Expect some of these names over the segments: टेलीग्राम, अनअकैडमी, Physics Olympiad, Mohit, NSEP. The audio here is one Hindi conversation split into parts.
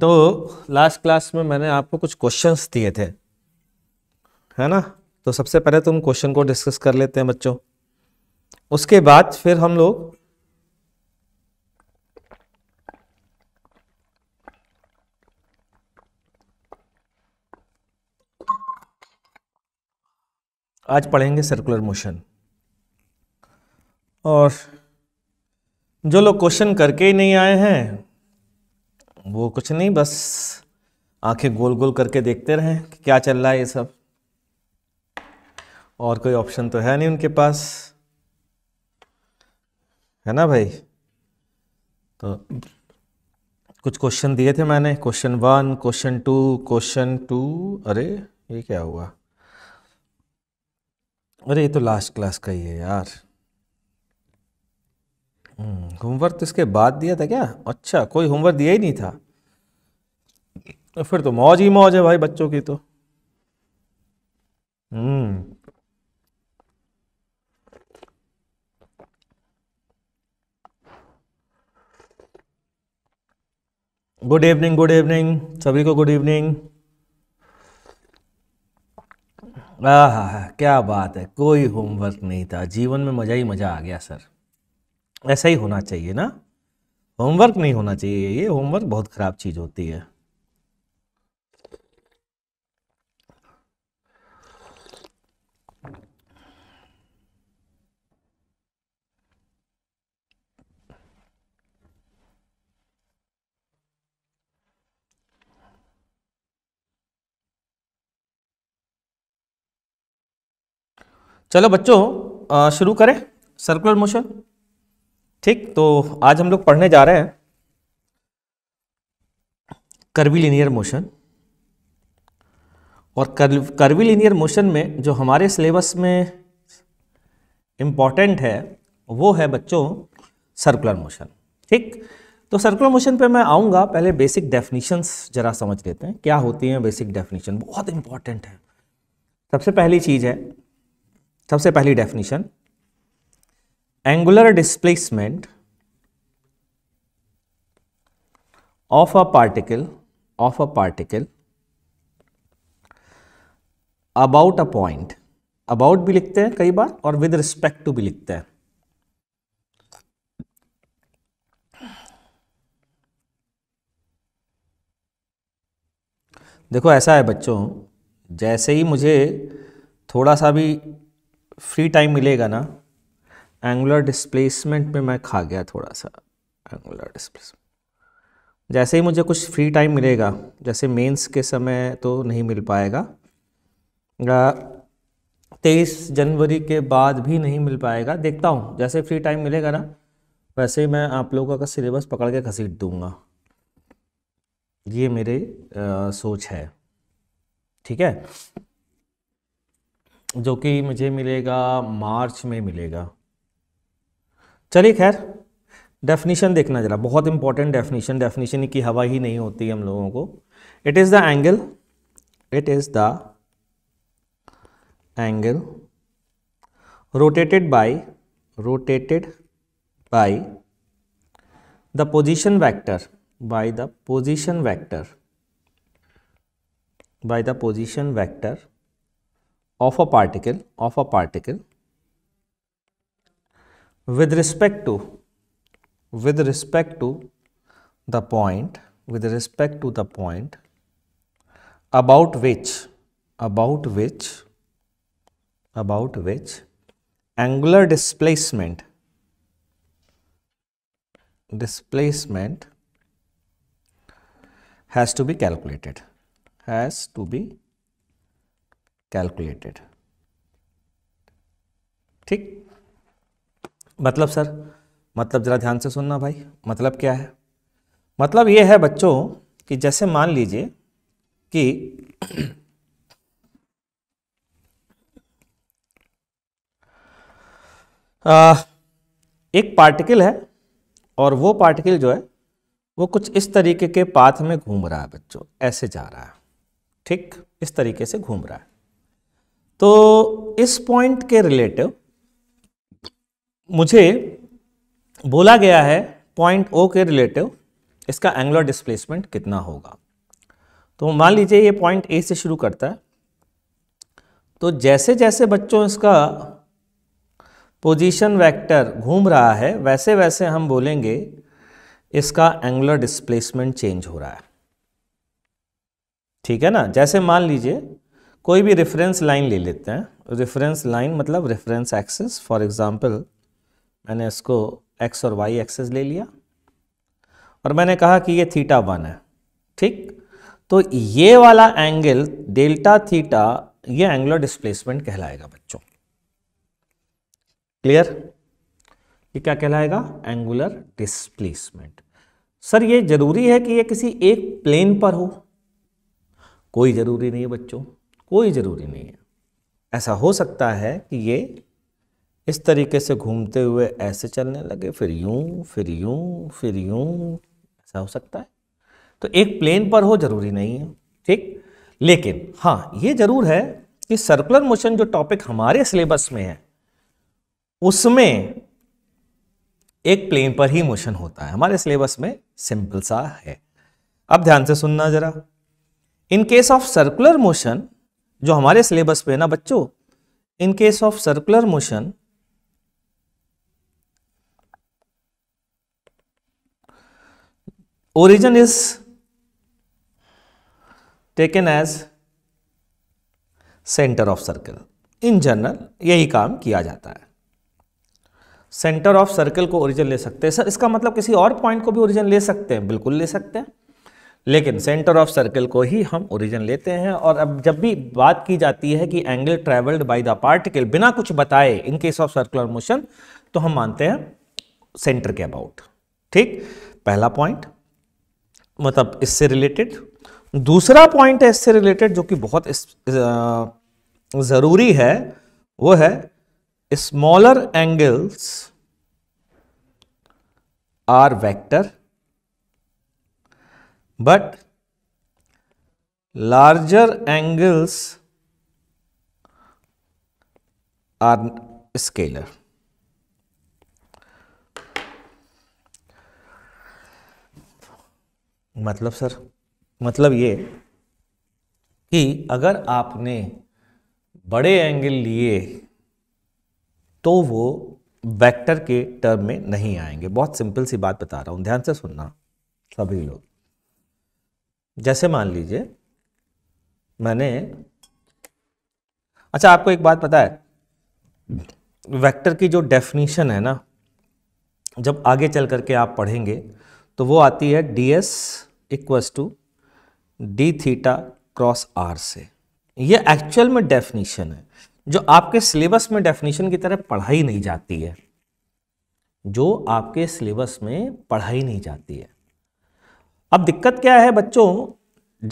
तो लास्ट क्लास में मैंने आपको कुछ क्वेश्चंस दिए थे, है ना। तो सबसे पहले तो हम क्वेश्चन को डिस्कस कर लेते हैं बच्चों, उसके बाद फिर हम लोग आज पढ़ेंगे सर्कुलर मोशन। और जो लोग क्वेश्चन करके ही नहीं आए हैं वो कुछ नहीं, बस आंखें गोल गोल करके देखते रहें कि क्या चल रहा है ये सब, और कोई ऑप्शन तो है नहीं उनके पास, है ना भाई। तो कुछ क्वेश्चन दिए थे मैंने, क्वेश्चन 1, क्वेश्चन टू। अरे ये क्या हुआ, अरे ये तो लास्ट क्लास का ही है यार। होमवर्क तो इसके बाद दिया था क्या? अच्छा, कोई होमवर्क दिया ही नहीं था, फिर तो मौज ही मौज है भाई बच्चों की तो। गुड इवनिंग सभी को, गुड इवनिंग। आहा क्या बात है, कोई होमवर्क नहीं था, जीवन में मजा ही मजा आ गया सर। ऐसा ही होना चाहिए ना, होमवर्क नहीं होना चाहिए, ये होमवर्क बहुत खराब चीज होती है। चलो बच्चों शुरू करें सर्कुलर मोशन, ठीक। तो आज हम लोग पढ़ने जा रहे हैं कर्वीलिनियर मोशन, और कर्वीलिनियर मोशन में जो हमारे सिलेबस में इम्पॉर्टेंट है वो है बच्चों सर्कुलर मोशन, ठीक। तो सर्कुलर मोशन पे मैं आऊँगा, पहले बेसिक डेफिनीशंस जरा समझ लेते हैं, क्या होती हैं बेसिक डेफिनीशन, बहुत इम्पॉर्टेंट है। सबसे पहली definition, angular displacement of a particle about a point. About भी लिखते हैं कई बार और विद रिस्पेक्ट टू भी लिखते हैं। देखो ऐसा है बच्चों, जैसे ही मुझे थोड़ा सा भी फ्री टाइम मिलेगा ना, एंगुलर डिस्प्लेसमेंट में मैं खा गया थोड़ा सा। एंगुलर डिस्प्लेसमेंट जैसे ही मुझे कुछ फ्री टाइम मिलेगा, जैसे मेंस के समय तो नहीं मिल पाएगा, 23 जनवरी के बाद भी नहीं मिल पाएगा, देखता हूँ जैसे फ्री टाइम मिलेगा ना वैसे ही मैं आप लोगों का सिलेबस पकड़ के घसीट दूंगा, ये मेरी सोच है, ठीक है। जो कि मुझे मिलेगा मार्च में मिलेगा। चलिए खैर, डेफिनीशन देखना जरा, बहुत इंपॉर्टेंट डेफिनीशन, डेफिनीशन की हवा ही नहीं होती हम लोगों को। It is the angle rotated by the position vector of a particle with respect to the point about which angular displacement has to be calculated, ठीक। मतलब सर, मतलब ज़रा ध्यान से सुनना भाई, मतलब क्या है? मतलब ये है बच्चों कि जैसे मान लीजिए कि एक पार्टिकल है और वो पार्टिकल जो है वो कुछ इस तरीके के पाथ में घूम रहा है बच्चों, ऐसे जा रहा है, ठीक, इस तरीके से घूम रहा है। तो इस पॉइंट के रिलेटिव मुझे बोला गया है, पॉइंट ओ के रिलेटिव इसका एंगुलर डिस्प्लेसमेंट कितना होगा। तो मान लीजिए ये पॉइंट ए से शुरू करता है, तो जैसे जैसे बच्चों इसका पोजीशन वेक्टर घूम रहा है वैसे वैसे हम बोलेंगे इसका एंगुलर डिस्प्लेसमेंट चेंज हो रहा है, ठीक है ना। जैसे मान लीजिए कोई भी रेफरेंस लाइन ले लेते हैं, रेफरेंस लाइन मतलब रेफरेंस एक्सिस। फॉर एग्जांपल मैंने इसको एक्स और वाई एक्सिस ले लिया और मैंने कहा कि ये θ1 है, ठीक। तो ये वाला एंगल डेल्टा थीटा ये एंगुलर डिस्प्लेसमेंट कहलाएगा बच्चों, क्लियर। ये क्या कहलाएगा? Angular displacement. सर ये जरूरी है कि ये किसी एक प्लेन पर हो? कोई जरूरी नहीं है बच्चों, कोई ज़रूरी नहीं है। ऐसा हो सकता है कि ये इस तरीके से घूमते हुए ऐसे चलने लगे, फिर यूं फिर यूं फिर यूं, ऐसा हो सकता है। तो एक प्लेन पर हो ज़रूरी नहीं है, ठीक। लेकिन हाँ ये ज़रूर है कि सर्कुलर मोशन जो टॉपिक हमारे सिलेबस में है उसमें एक प्लेन पर ही मोशन होता है, हमारे सिलेबस में सिंपल सा है। अब ध्यान से सुनना ज़रा। In case of circular motion जो हमारे सिलेबस पे है ना बच्चों, in case of circular motion origin is taken as centre of circle. In general यही काम किया जाता है, सेंटर ऑफ सर्कल को ओरिजिन ले सकते हैं। सर इसका मतलब किसी और पॉइंट को भी ओरिजिन ले सकते हैं? बिल्कुल ले सकते हैं, लेकिन सेंटर ऑफ सर्कल को ही हम ओरिजिन लेते हैं। और अब जब भी बात की जाती है कि angle travelled by the particle बिना कुछ बताए in case of circular motion, तो हम मानते हैं सेंटर के अबाउट, ठीक। पहला पॉइंट मतलब इससे रिलेटेड। दूसरा पॉइंट है इससे रिलेटेड जो कि बहुत ज़रूरी है, वो है smaller angles are vector but larger angles are scalar. मतलब सर मतलब ये कि अगर आपने बड़े एंगल लिए तो वो वेक्टर के टर्म में नहीं आएंगे। बहुत सिंपल सी बात बता रहा हूँ, ध्यान से सुनना सभी लोग। जैसे मान लीजिए मैंने, अच्छा आपको एक बात पता है, वेक्टर की जो डेफिनेशन है ना जब आगे चल करके आप पढ़ेंगे तो वो आती है ds equals to D theta cross r से। ये एक्चुअल में डेफिनेशन है जो आपके सिलेबस में डेफिनेशन की तरह पढ़ाई नहीं जाती है, जो आपके सिलेबस में पढ़ाई नहीं जाती है। अब दिक्कत क्या है बच्चों,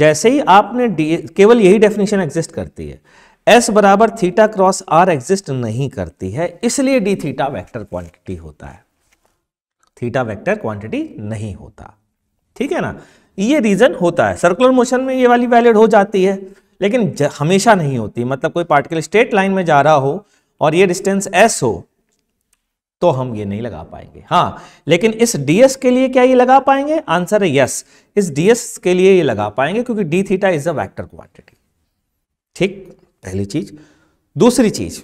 जैसे ही आपने केवल यही डेफिनेशन एग्जिस्ट करती है, s बराबर थीटा क्रॉस r एग्जिस्ट नहीं करती है, इसलिए d थीटा वेक्टर क्वांटिटी होता है, थीटा वेक्टर क्वांटिटी नहीं होता, ठीक है ना। ये रीजन होता है सर्कुलर मोशन में, ये वाली वैलिड हो जाती है लेकिन हमेशा नहीं होती। मतलब कोई पार्टिकल स्ट्रेट लाइन में जा रहा हो और ये डिस्टेंस s हो तो हम ये नहीं लगा पाएंगे। हाँ लेकिन इस ds के लिए क्या ये लगा पाएंगे? आंसर है यस, इस ds के लिए ये लगा पाएंगे क्योंकि d theta is a vector quantity, ठीक। पहली चीज। दूसरी चीज,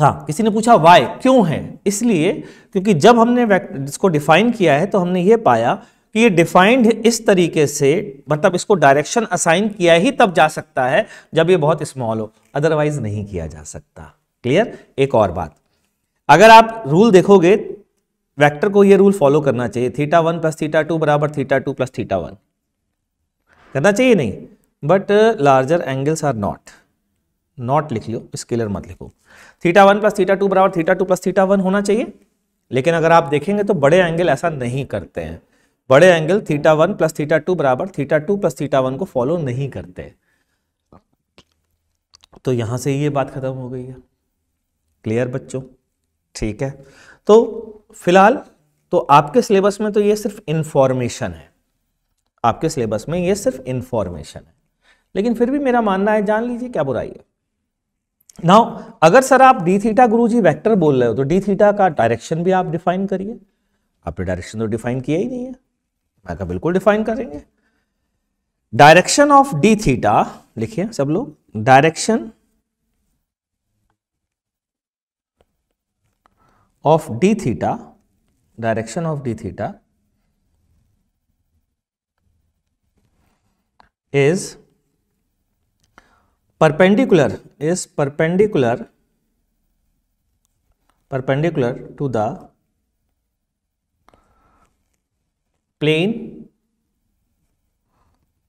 हाँ किसी ने पूछा y क्यों है? इसलिए क्योंकि जब हमने इसको डिफाइन किया है तो हमने ये पाया कि ये डिफाइंड इस तरीके से, मतलब इसको डायरेक्शन असाइन किया ही तब जा सकता है जब ये बहुत स्मॉल हो, अदरवाइज नहीं किया जा सकता, क्लियर। एक और बात, अगर आप रूल देखोगे वेक्टर को, ये रूल फॉलो करना चाहिए, theta one plus theta two बराबर theta two plus theta one, करना चाहिए नहीं। But larger angles are not, not लिख लो, स्केलर मत लिखो। Theta one plus theta two बराबर theta two plus theta one होना चाहिए, लेकिन अगर आप देखेंगे तो बड़े एंगल ऐसा नहीं करते हैं। बड़े angle theta one plus theta two बराबर theta two plus theta one को फॉलो नहीं करते। तो यहाँ से ये बात खत्म हो गई है, क्लियर बच्चों, ठीक है। तो फिलहाल तो आपके सिलेबस में तो ये सिर्फ इंफॉर्मेशन है, आपके सिलेबस में ये सिर्फ इंफॉर्मेशन है, लेकिन फिर भी मेरा मानना है जान लीजिए, क्या बुराई है। नाउ अगर सर आप डी थीटा गुरुजी वेक्टर बोल रहे हो तो डी थीटा का डायरेक्शन भी आप डिफाइन करिए, आपने डायरेक्शन तो डिफाइन किया ही नहीं है। मैं कहा बिल्कुल डिफाइन करेंगे। डायरेक्शन ऑफ डी थीटा लिखिए सब लोग, direction of D theta, direction of D theta is perpendicular to the plane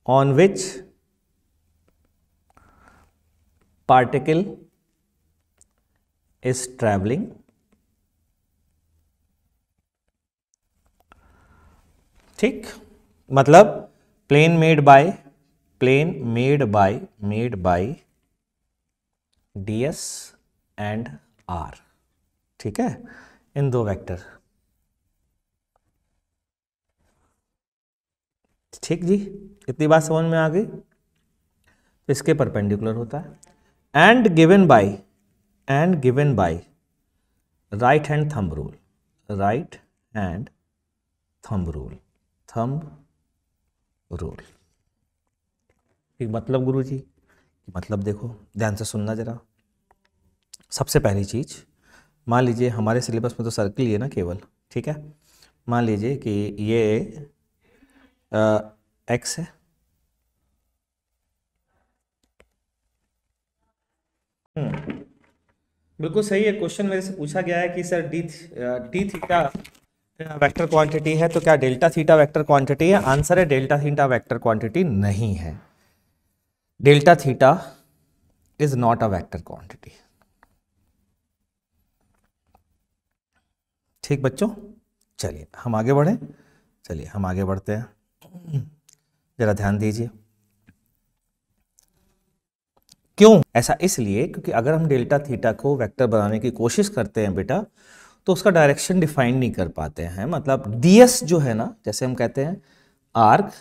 on which particle is traveling. ठीक, मतलब plane made by ds and r, ठीक है, इन दो वेक्टर। ठीक जी, इतनी बात समझ में आ गई। इसके परपेंडिकुलर होता है and given by right hand thumb rule, right hand thumb rule. मतलब गुरु जी मतलब देखो, ध्यान से सुनना जरा। सबसे पहली चीज, मान लीजिए हमारे सिलेबस में तो सर्किल ही है ना केवल, ठीक है। मान लीजिए कि ये एक्स है, बिल्कुल सही है। क्वेश्चन मेरे से पूछा गया है कि sir D theta vector quantity है तो क्या डेल्टा थीटा वेक्टर क्वांटिटी है? आंसर है डेल्टा थीटा वेक्टर क्वांटिटी नहीं है। Delta theta is not a vector quantity. ठीक बच्चों, चलिए हम आगे बढ़ें। चलिए हम आगे बढ़ते हैं, जरा ध्यान दीजिए। क्यों ऐसा? इसलिए क्योंकि अगर हम डेल्टा थीटा को वेक्टर बनाने की कोशिश करते हैं बेटा, तो उसका डायरेक्शन डिफाइन नहीं कर पाते हैं। मतलब डीएस जो है ना, जैसे हम कहते हैं आर्क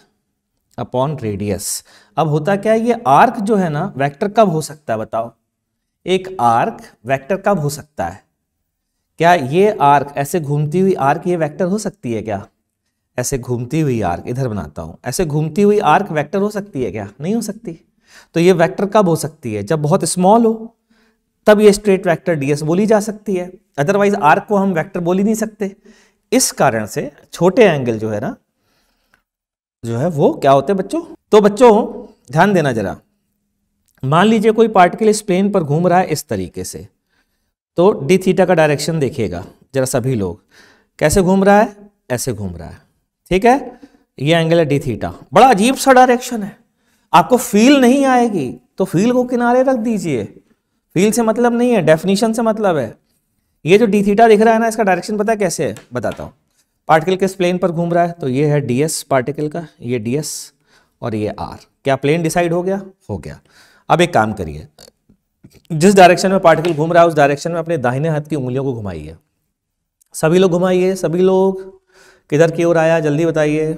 अपॉन रेडियस। अब होता क्या है, ये आर्क जो है ना वेक्टर कब हो सकता है बताओ? एक आर्क वेक्टर कब हो सकता है? क्या ये आर्क, ऐसे घूमती हुई आर्क ये वेक्टर हो सकती है क्या? ऐसे घूमती हुई आर्क, इधर बनाता हूं, ऐसे घूमती हुई आर्क वेक्टर हो सकती है क्या? नहीं हो सकती। तो ये वेक्टर कब हो सकती है? जब बहुत स्मॉल हो, तब ये स्ट्रेट वेक्टर डीएस बोली जा सकती है, अदरवाइज आर्क को हम वेक्टर बोल ही नहीं सकते। इस कारण से छोटे एंगल जो है ना, जो है वो क्या होते हैं बच्चों? तो बच्चों ध्यान देना जरा, मान लीजिए कोई पार्टिकल इस प्लेन पर घूम रहा है इस तरीके से, तो डी थीटा का डायरेक्शन देखिएगा जरा सभी लोग, कैसे घूम रहा है? ऐसे घूम रहा है, ठीक है। ये एंगल है डी थीटा, बड़ा अजीब सा डायरेक्शन है, आपको फील नहीं आएगी तो फील को किनारे रख दीजिए। फील से मतलब नहीं है, डेफिनेशन से मतलब है। ये जो डी थीटा दिख रहा है ना, इसका डायरेक्शन पता है कैसे है? बताता हूँ। पार्टिकल किस प्लेन पर घूम रहा है, तो ये है डीएस पार्टिकल का, ये डीएस और ये आर। क्या प्लेन डिसाइड हो गया? हो गया। अब एक काम करिए, जिस डायरेक्शन में पार्टिकल घूम रहा है उस डायरेक्शन में अपने दाहिने हाथ की उंगलियों को घुमाइए। सभी लोग घुमाइए, सभी लोग। किधर की ओर आया जल्दी बताइए?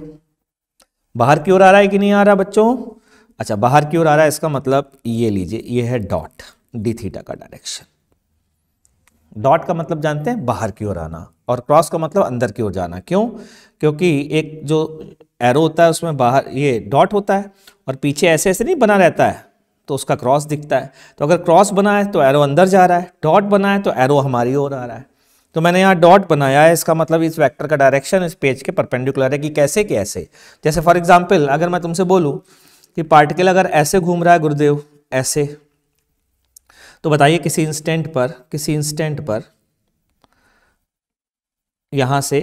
बाहर की ओर आ रहा है कि नहीं आ रहा बच्चों? अच्छा, बाहर की ओर आ रहा है, इसका मतलब ये लीजिए, ये है डॉट, डी थीटा का डायरेक्शन। डॉट का मतलब जानते हैं बाहर की ओर आना, और क्रॉस का मतलब अंदर की ओर जाना। क्यों? क्योंकि एक जो एरो होता है उसमें बाहर ये डॉट होता है, और पीछे ऐसे ऐसे नहीं बना रहता है, तो उसका क्रॉस दिखता है। तो अगर क्रॉस बना है तो एरो अंदर जा रहा है, डॉट बना है तो एरो हमारी ओर आ रहा है। तो मैंने यहाँ डॉट बनाया है, इसका मतलब इस वेक्टर का डायरेक्शन इस पेज के परपेंडिकुलर है। कि कैसे कैसे? जैसे फॉर एग्जाम्पल, अगर मैं तुमसे बोलूँ कि पार्टिकल अगर ऐसे घूम रहा है गुरुदेव, ऐसे, तो बताइए किसी इंस्टेंट पर यहाँ से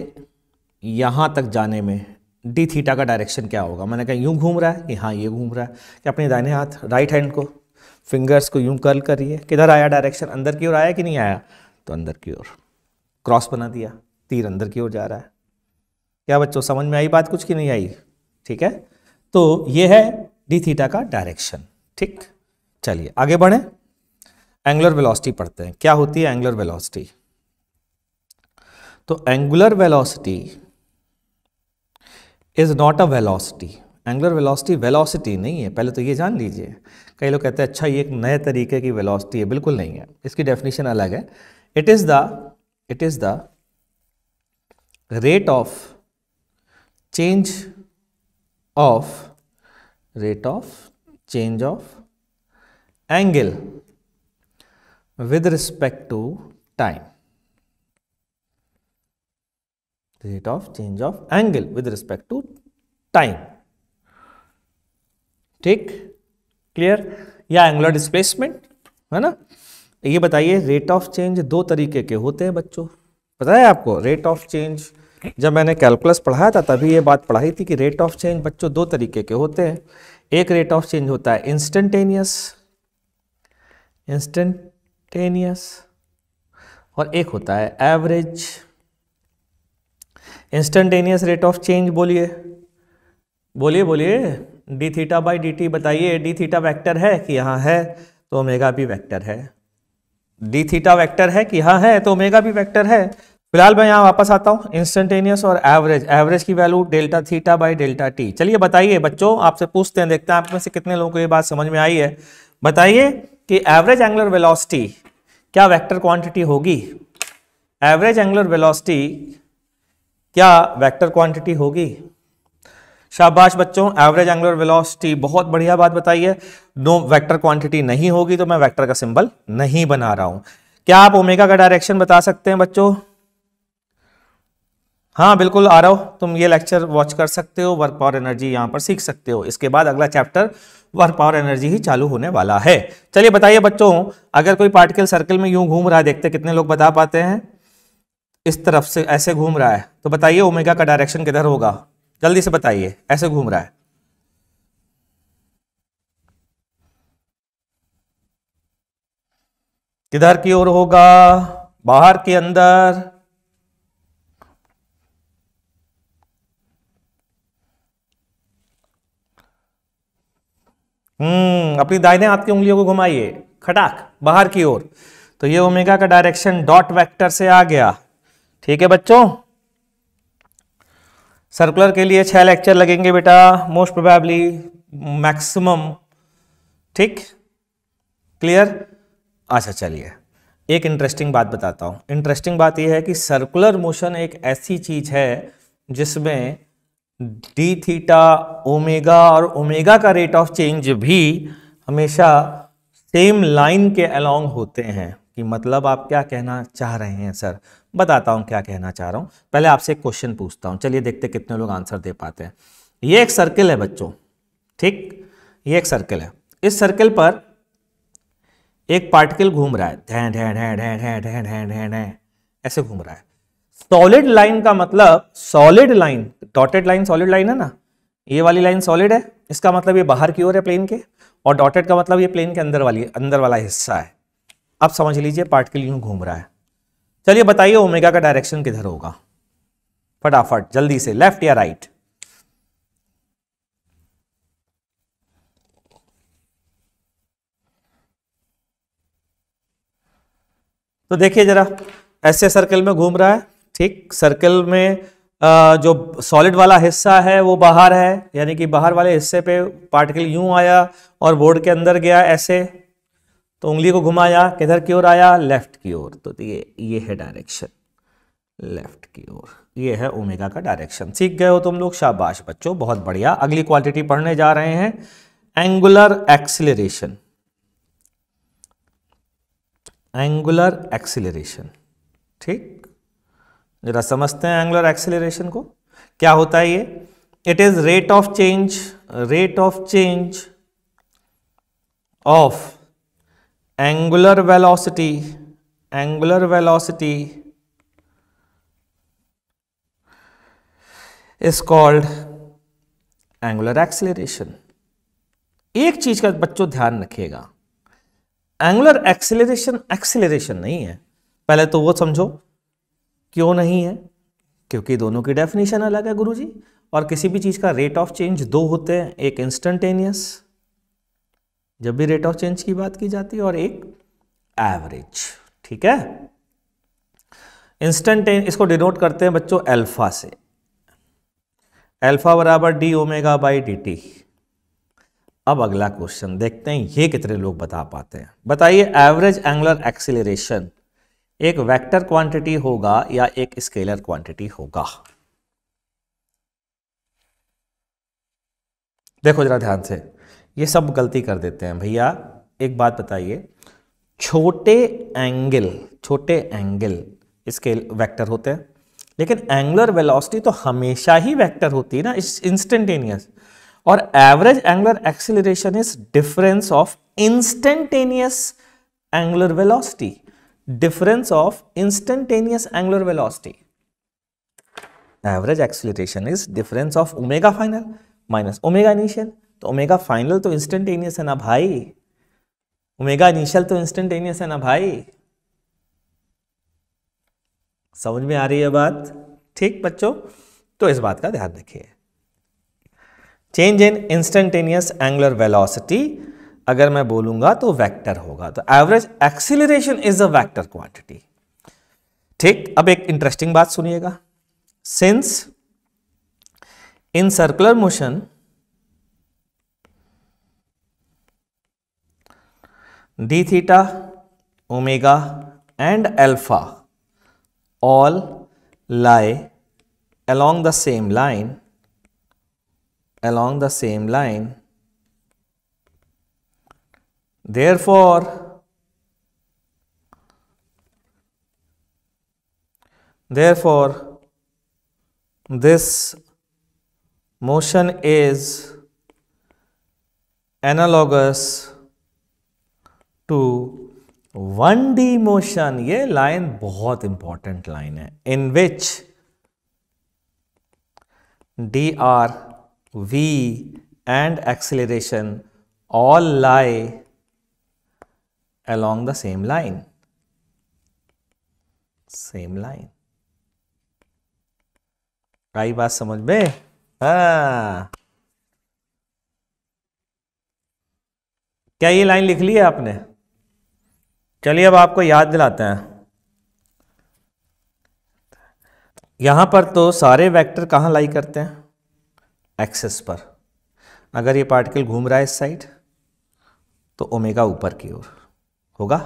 यहाँ तक जाने में डी थीटा का डायरेक्शन क्या होगा? मैंने कहा यूँ घूम रहा है कि हाँ ये घूम रहा है। कि अपने दाहिने हाथ, राइट हैंड को, फिंगर्स को यूँ कर्ल करिए, किधर आया डायरेक्शन? अंदर की ओर आया कि नहीं आया? तो अंदर की ओर। क्रॉस बना दिया, तीर अंदर की ओर जा रहा है। क्या बच्चों समझ में आई बात कुछ की नहीं आई? ठीक है, तो ये है डी थीटा का डायरेक्शन। ठीक, चलिए आगे बढ़ें। एंगुलर वेलोसिटी पढ़ते हैं, क्या होती है एंगुलर वेलोसिटी? तो angular velocity is not a velocity. Angular velocity velocity नहीं है, पहले तो ये जान लीजिए। कई लोग कहते हैं अच्छा ये एक नए तरीके की वेलोसिटी है, बिल्कुल नहीं है, इसकी डेफिनेशन अलग है। It is the rate of change of rate of change of angle with respect to time. Rate of change of angle with respect to time. ठीक, क्लियर. या एंगुलर डिस्प्लेसमेंट, है ना. ये बताइए, रेट ऑफ चेंज दो तरीके के होते हैं बच्चों, पता है आपको. रेट ऑफ चेंज जब मैंने कैलकुलस पढ़ाया था तभी ये बात पढ़ाई थी कि रेट ऑफ चेंज बच्चों दो तरीके के होते हैं. एक रेट ऑफ चेंज होता है इंस्टेंटेनियस और एक होता है average. Instantaneous rate of change बोलिए D theta by D T बताइए. डी थीटा वेक्टर है कि यहाँ है, तो ओमेगा भी वेक्टर है. डी थीटा वेक्टर है कि यहाँ है, तो ओमेगा भी वेक्टर है. फिलहाल मैं यहाँ वापस आता हूँ. इंस्टेंटेनियस और एवरेज, एवरेज की value delta theta by delta T. चलिए बताइए बच्चों, आपसे पूछते हैं, देखते हैं आप में से कितने लोगों को ये बात समझ में आई है. बताइए कि एवरेज एंगुलर वेलोसिटी क्या वेक्टर क्वांटिटी होगी? एवरेज एंगुलर वेलोसिटी क्या वेक्टर क्वांटिटी होगी? शाबाश बच्चों, एवरेज एंगुलर वेलोसिटी, बहुत बढ़िया बात बताइए. नो, वेक्टर क्वांटिटी नहीं होगी, तो मैं वेक्टर का सिंबल नहीं बना रहा हूं. क्या आप ओमेगा का डायरेक्शन बता सकते हैं बच्चों? हाँ बिल्कुल, आ रहा हो तुम. ये लेक्चर वॉच कर सकते हो, वर्क पावर एनर्जी यहाँ पर सीख सकते हो. इसके बाद अगला चैप्टर वर्क पावर एनर्जी ही चालू होने वाला है. चलिए बताइए बच्चों, अगर कोई पार्टिकल सर्कल में यूं घूम रहा है, देखते कितने लोग बता पाते हैं, इस तरफ से ऐसे घूम रहा है, तो बताइए ओमेगा का डायरेक्शन किधर होगा? जल्दी से बताइए. ऐसे घूम रहा है, किधर की ओर होगा? बाहर के अंदर? अपनी दाहिने हाथ की उंगलियों को घुमाइए, खटाक, बाहर की ओर. तो ये ओमेगा का डायरेक्शन डॉट वेक्टर से आ गया. ठीक है बच्चों, सर्कुलर के लिए 6 लेक्चर लगेंगे बेटा, मोस्ट प्रोबेबली, मैक्सिमम. ठीक, क्लियर. अच्छा चलिए, एक इंटरेस्टिंग बात बताता हूँ. इंटरेस्टिंग बात यह है कि सर्कुलर मोशन एक ऐसी चीज है जिसमें डी थीटा, ओमेगा और ओमेगा का रेट ऑफ चेंज भी हमेशा सेम लाइन के अलोंग होते हैं. कि मतलब आप क्या कहना चाह रहे हैं सर? बताता हूं क्या कहना चाह रहा हूं. पहले आपसे एक क्वेश्चन पूछता हूं, चलिए देखते कितने लोग आंसर दे पाते हैं. ये एक सर्कल है बच्चों, ठीक, ये एक सर्कल है. इस सर्कल पर एक पार्टिकल घूम रहा है, ढें ढें ढें ढें ढें ढें ढें ढें ढें, ऐसे घूम रहा है. सॉलिड लाइन का मतलब, solid line, dotted line solid line है ना, ये वाली लाइन सॉलिड है, इसका मतलब ये बाहर की ओर है प्लेन के, और डॉटेड का मतलब ये प्लेन के अंदर वाली, अंदर वाला हिस्सा है. अब समझ लीजिए पार्टिकल यूं घूम रहा है. चलिए बताइए ओमेगा का डायरेक्शन किधर होगा? फटाफट जल्दी से, लेफ्ट या राइट? तो देखिए जरा, ऐसे सर्कल में घूम रहा है, ठीक, सर्कल में जो सॉलिड वाला हिस्सा है वो बाहर है, यानी कि बाहर वाले हिस्से पे पार्टिकल यूं आया और बोर्ड के अंदर गया ऐसे, तो उंगली को घुमाया, किधर की ओर आया? लेफ्ट की ओर. तो ये है डायरेक्शन, लेफ्ट की ओर. ये है ओमेगा का डायरेक्शन. सीख गए हो तुम लोग, शाबाश बच्चों, बहुत बढ़िया. अगली क्वांटिटी पढ़ने जा रहे हैं, एंगुलर एक्सीलरेशन. एंगुलर एक्सीलरेशन, ठीक, जरा समझते हैं एंगुलर एक्सीलरेशन को, क्या होता है ये. It is rate of change, rate of change of angular velocity, angular velocity is called angular acceleration. एक चीज का बच्चों ध्यान रखिएगा, एंगुलर एक्सीलरेशन एक्सीलरेशन नहीं है. पहले तो वो समझो क्यों नहीं है, क्योंकि दोनों की डेफिनेशन अलग है गुरुजी. और किसी भी चीज का रेट ऑफ चेंज दो होते हैं, एक इंस्टेंटेनियस, जब भी रेट ऑफ चेंज की बात की जाती है, और एक एवरेज. ठीक है, इंस्टेंटेन इसको डिनोट करते हैं बच्चों अल्फा से. अल्फा बराबर d omega by D t. अब अगला क्वेश्चन देखते हैं, ये कितने लोग बता पाते हैं. बताइए, एवरेज एंगुलर एक्सीलरेशन एक वेक्टर क्वांटिटी होगा या एक स्केलर क्वांटिटी होगा? देखो जरा ध्यान से, ये सब गलती कर देते हैं। भैया एक बात बताइए, छोटे एंगल इसके वेक्टर होते हैं, लेकिन एंगुलर वेलोसिटी तो हमेशा ही वेक्टर होती है ना, इट्स इंस्टेंटेनियस। और average angular acceleration is difference of instantaneous angular velocity, average acceleration is difference of omega final minus omega initial. तो ओमेगा फाइनल तो इंस्टेंटेनियस है ना भाई, ओमेगा इनिशियल तो इंस्टेंटेनियस है ना भाई। समझ में आ रही है बात? ठीक बच्चों, तो इस बात का ध्यान रखिए। Change in instantaneous angular velocity अगर मैं बोलूंगा तो वेक्टर होगा, तो average acceleration is a vector quantity. ठीक, अब एक इंटरेस्टिंग बात सुनिएगा। Since in circular motion d theta, omega and alpha all lie along the same line, therefore this motion is analogous to 1D motion. ये लाइन बहुत इंपॉर्टेंट लाइन है। In which dr, v and acceleration all lie along the same line. आई बात समझ में? हाँ, क्या ये लाइन लिख ली है आपने? चलिए अब आपको याद दिलाते हैं। यहां पर तो सारे वेक्टर कहां लाई करते हैं? एक्सेस पर। अगर ये पार्टिकल घूम रहा है इस साइड तो ओमेगा ऊपर की ओर होगा,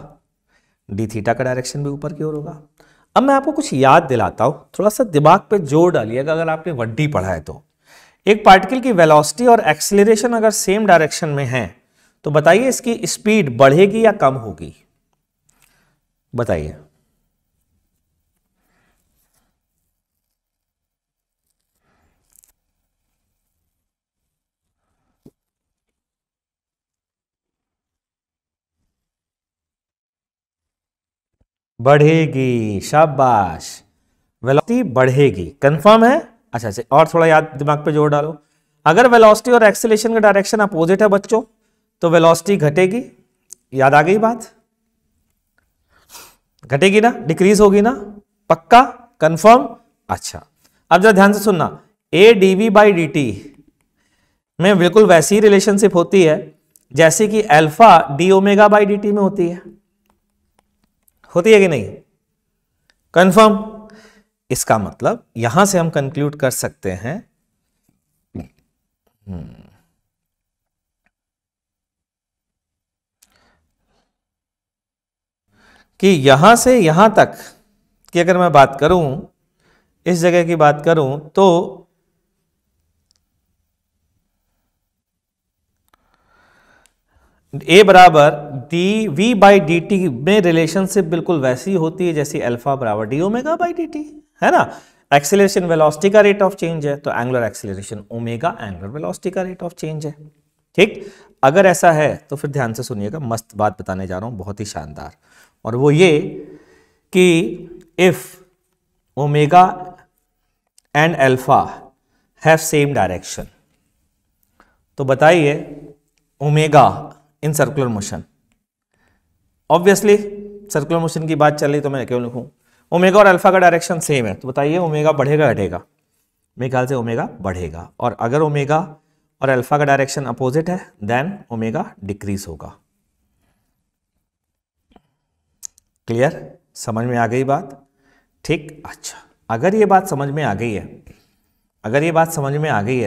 डी थीटा का डायरेक्शन भी ऊपर की ओर होगा। अब मैं आपको कुछ याद दिलाता हूं, थोड़ा सा दिमाग पे जोर डालिएगा अगर आपने 1D पढ़ा है तो। एक पार्टिकल की वेलोसिटी और एक्सीलरेशन अगर सेम डायरेक्शन में है तो बताइए इसकी स्पीड बढ़ेगी या कम होगी? बताइए। बढ़ेगी, शाबाश, वेलोसिटी बढ़ेगी। कंफर्म है? अच्छा, और थोड़ा याद दिमाग पे जोर डालो। अगर वेलोसिटी और एक्सीलरेशन का डायरेक्शन अपोजिट है बच्चों तो वेलोसिटी घटेगी। याद आ गई बात? घटेगी ना, डिक्रीज होगी ना, पक्का कंफर्म? अच्छा, अब जरा ध्यान से सुनना। A dv by D t में बिल्कुल वैसी ही रिलेशनशिप होती है जैसे कि alpha d omega by D t में होती है, होती है कि नहीं? कंफर्म। इसका मतलब यहां से हम कंक्लूड कर सकते हैं कि यहां से यहां तक कि अगर मैं बात करूं, इस जगह की बात करूं तो a बराबर D we by D t में रिलेशनशिप बिल्कुल वैसी होती है जैसी अल्फा बराबर d omega by D T, है ना। एक्सीलरेशन वेलोसिटी का रेट ऑफ चेंज है तो angular acceleration omega angular velocity का रेट ऑफ चेंज है। ठीक, अगर ऐसा है तो फिर ध्यान से सुनिएगा, मस्त बात बताने जा रहा हूं, बहुत ही शानदार। और वो ये कि if omega and alpha have same direction तो बताइए omega in circular motion, obviously circular motion की बात चल रही तो मैं क्यों लिखूं, ओमेगा और अल्फा का डायरेक्शन सेम है तो बताइए ओमेगा बढ़ेगा घटेगा? मेरे ख्याल से ओमेगा बढ़ेगा। और अगर ओमेगा और अल्फा का डायरेक्शन अपोजिट है देन ओमेगा डिक्रीज होगा। क्लियर? समझ में आ गई बात? ठीक। अच्छा, अगर ये बात समझ में आ गई है,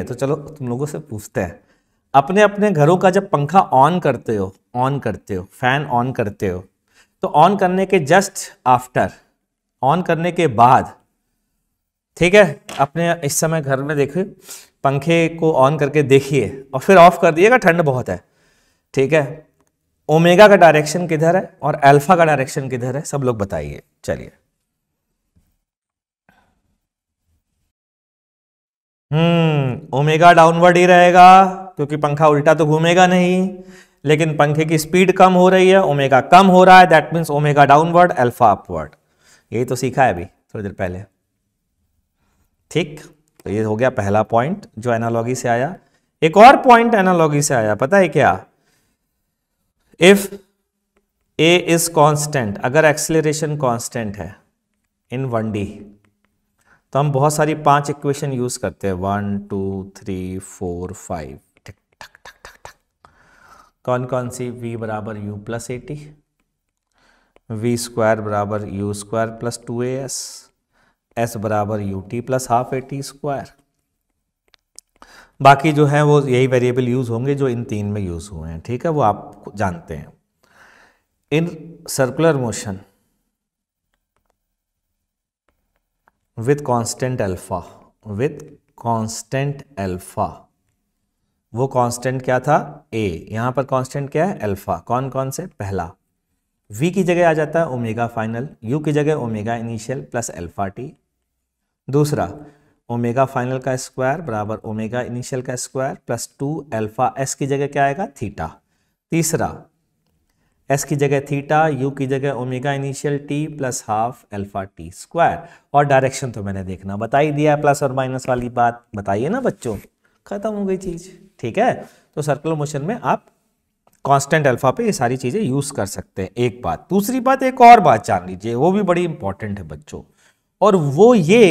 तो चलो तुम लोगों से पूछते हैं। अपने अपने घरों का जब पंखा ऑन करते हो, फैन ऑन करते हो, तो ऑन करने के जस्ट आफ्टर, ऑन करने के बाद, ठीक है, अपने इस समय घर में देखो पंखे को ऑन करके देखिए और फिर ऑफ कर दिएगा, ठंड बहुत है। ठीक है, ओमेगा का डायरेक्शन किधर है और अल्फा का डायरेक्शन किधर है, सब लोग बताइए। चलिए, ओमेगा डाउनवर्ड ही रहेगा क्योंकि पंखा उल्टा तो घूमेगा नहीं, लेकिन पंखे की स्पीड कम हो रही है, ओमेगा कम हो रहा है, that means omega downward alpha upward. यही तो सीखा है अभी थोड़ी देर पहले। ठीक, तो ये हो गया पहला पॉइंट जो एनालॉजी से आया। एक और पॉइंट एनालॉजी से आया, पता है क्या? इफ ए इज कांस्टेंट, अगर एक्सेलरेशन कांस्टेंट है इन 1D, तो हम बहुत सारी 5 इक्वेशन यूज करते हैं, 1 2 3 4 5, ठक ठक ठक ठक ठक। कौन कौन सी? v बराबर यू प्लस 80, वी स्क्वायर बराबर u square plus 2as, s बराबर u t plus half a t square. बाकी जो है वो यही वेरिएबल यूज होंगे जो इन 3 में यूज हुए हैं। ठीक है, वो आप जानते हैं। In circular motion with constant alpha, with constant alpha, वो कांस्टेंट क्या था? ए। यहाँ पर कांस्टेंट क्या है? अल्फा। कौन कौन से? पहला v की जगह आ जाता है ओमेगा फाइनल, u की जगह omega initial plus alpha t। दूसरा, ओमेगा फाइनल का स्क्वायर बराबर ओमेगा इनिशियल का स्क्वायर प्लस 2 अल्फा s की जगह क्या आएगा? थीटा। तीसरा, s की जगह थीटा, u की जगह omega initial t plus half alpha t square. और डायरेक्शन तो मैंने देखना बता ही दिया, प्लस और माइनस वाली बात बताइए ना बच्चों, खत्म हो गई चीज। ठीक है, तो सर्कुलर मोशन में आप कांस्टेंट अल्फा पे ये सारी चीजें यूज कर सकते हैं। एक बात। दूसरी बात, एक और बात जान लीजिए, वो भी बड़ी इंपॉर्टेंट है बच्चों, और वो ये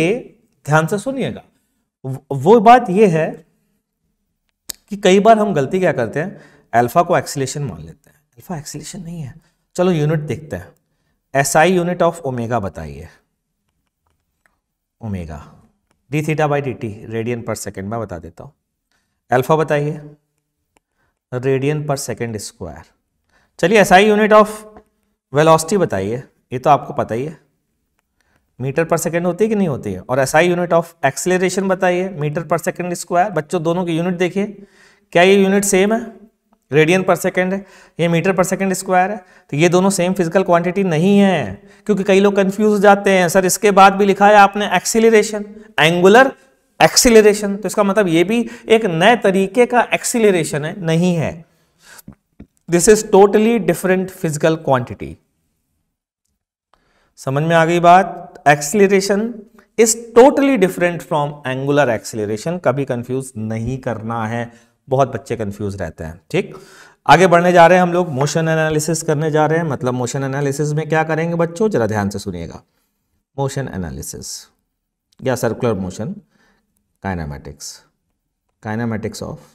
ध्यान से सुनिएगा। वो बात ये है कि कई बार हम गलती क्या करते हैं, अल्फा को एक्सीलरेशन मान लेते हैं। अल्फा एक्सीलरेशन नहीं है। चलो यूनिट देखते हैं, एसआई यूनिट ऑफ ओमेगा बताइए। Omega d theta by D t, radian पर सेकेंड में बता देता हूँ। अल्फा बताइए, रेडियन पर सेकेंड स्क्वायर। चलिए एसआई यूनिट ऑफ वेलोसिटी बताइए, ये तो आपको पता ही है, मीटर पर सेकेंड होती है कि नहीं होती है। और एसआई यूनिट ऑफ एक्सेलरेशन बताइए, मीटर पर सेकेंड स्क्वायर। बच्चों दोनों की यूनिट देखिए, क्या ये यूनिट सेम है? रेडियन पर सेकेंड है, ये मीटर पर सेकेंड स्क्वायर है, तो ये दोनों सेम फिजिकल क्वांटिटी नहीं है, क्योंकि कई लोग कंफ्यूज हो जाते हैं। सर इसके बाद भी लिखा है आपने एक्सेलरेशन, एंगुलर एक्सीलरेशन, तो इसका मतलब ये भी एक नए तरीके का एक्सीलरेशन है। नहीं है, this is totally different physical quantity. समझ में आ गई बात? Acceleration is totally different from angular acceleration, कभी कंफ्यूज नहीं करना है, बहुत बच्चे कंफ्यूज रहते हैं। ठीक, आगे बढ़ने जा रहे हैं हम लोग, मोशन एनालिसिस करने जा रहे हैं। मतलब मोशन एनालिसिस में क्या करेंगे बच्चों, जरा ध्यान से सुनिएगा। मोशन एनालिसिस या circular motion kinematics, kinematics of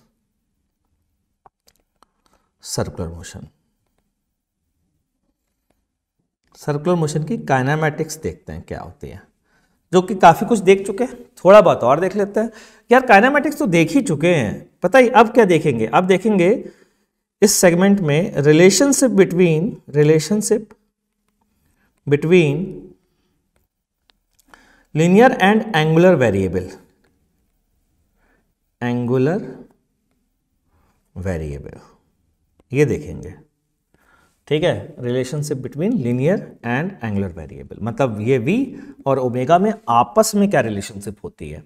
circular motion. Circular motion की काइनेमैटिक्स देखते हैं क्या होती है, जो कि काफी कुछ देख चुके हैं, थोड़ा बहुत और देख लेते हैं। यार काइनेमैटिक्स तो देख ही चुके हैं, पता ही। अब क्या देखेंगे? अब देखेंगे इस सेगमेंट में relationship between, relationship between linear and angular variable, angular variable, ये देखेंगे। ठीक है, relationship between linear and angular variable, मतलब ये v और ओमेगा में आपस में क्या रिलेशनशिप होती है,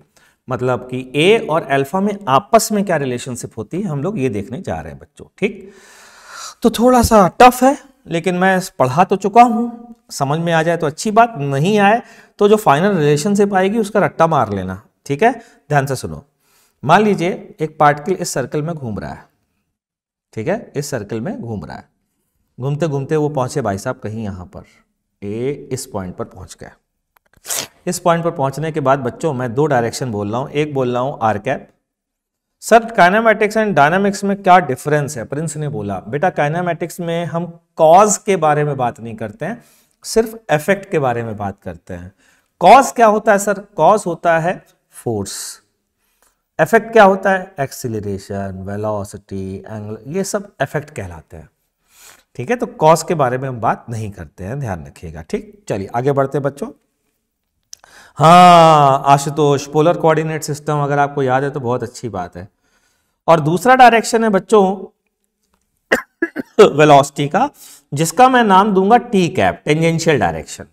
मतलब कि a और अल्फा में आपस में क्या रिलेशनशिप होती है, हम लोग ये देखने जा रहे हैं बच्चों। ठीक, तो थोड़ा सा टफ है, लेकिन मैं पढ़ा तो चुका हूं, समझ में आ जाए तो अच्छी बात, नहीं आए तो जो फाइनल रिलेशनशिप आएगी उसका रट्टा मार लेना। ठीक है, ध्यान से सुनो। मान लीजिए एक पार्टिकल इस सर्कल में घूम रहा है, ठीक है, इस सर्कल में घूम रहा है, घूमते घूमते वो पहुंचे भाई साहब कहीं यहाँ पर, ए इस पॉइंट पर पहुंच गया। इस पॉइंट पर पहुंचने के बाद बच्चों मैं 2 डायरेक्शन बोल रहा हूँ, एक बोल रहा हूँ r cap. Sir kinematics and dynamics में क्या डिफरेंस है? प्रिंस ने बोला बेटा काइनेमैटिक्स में हम कॉज के बारे में बात नहीं करते हैं, सिर्फ इफेक्ट के बारे में बात करते हैं। कॉज क्या होता है सर? कॉज होता है फोर्स, इफेक्ट क्या होता है? एक्सीलरेशन, वेलोसिटी, एंगल, ये सब इफेक्ट कहलाते हैं। ठीक है, तो कॉज के बारे में हम बात नहीं करते हैं, ध्यान रखिएगा। ठीक, चलिए आगे बढ़ते हैं बच्चों। हाँ आशुतोष, पोलर कोऑर्डिनेट सिस्टम अगर आपको याद है तो बहुत अच्छी बात है। और दूसरा डायरेक्शन है बच्चों वेलोसिटी का, जिसका मैं नाम दूंगा टी कैप, टेंजेंशियल डायरेक्शन,